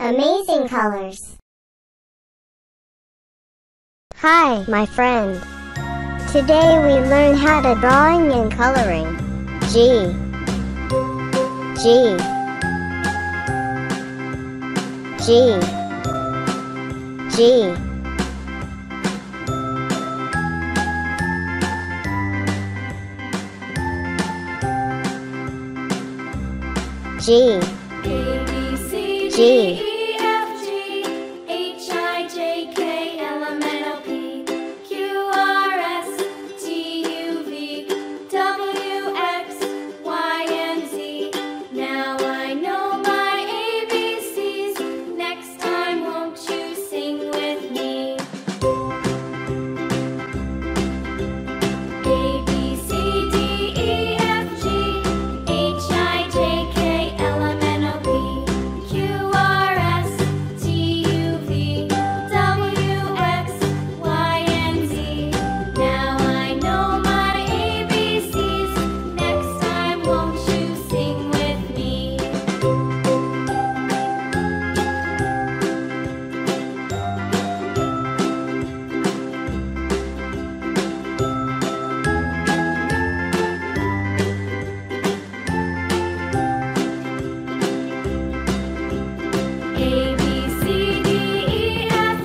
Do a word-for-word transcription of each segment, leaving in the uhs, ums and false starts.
Amazing Colors. Hi, my friend. Today we learn how to drawing and coloring. G. G. G. G. G. A, B, C, D,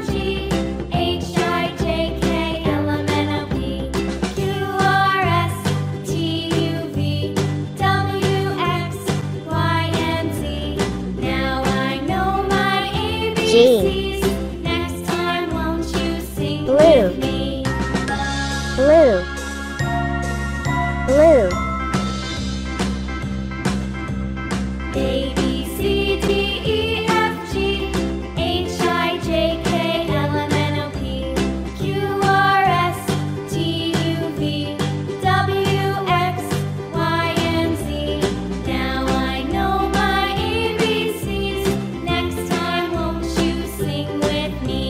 G. G. Next time, won't you sing blue with me? Blue. Blue. A, B, C, D, E, F, G, H, I, J, K, L, M, N, O, P, Q, R, S, T, U, V, W, X, Y, and Z. Now I know my A B Cs. Next time, won't you sing with me?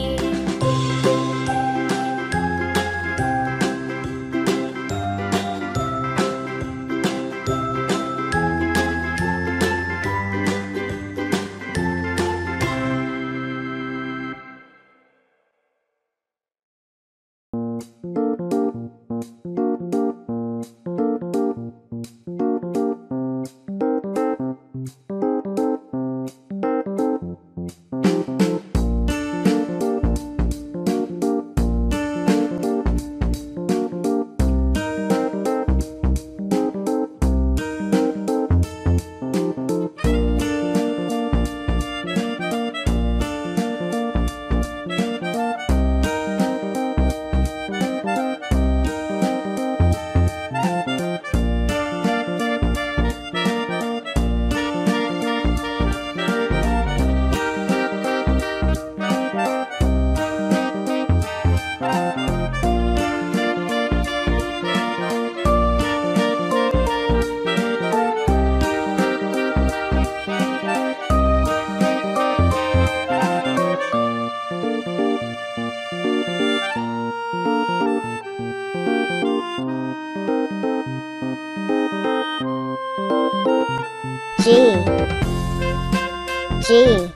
G. G.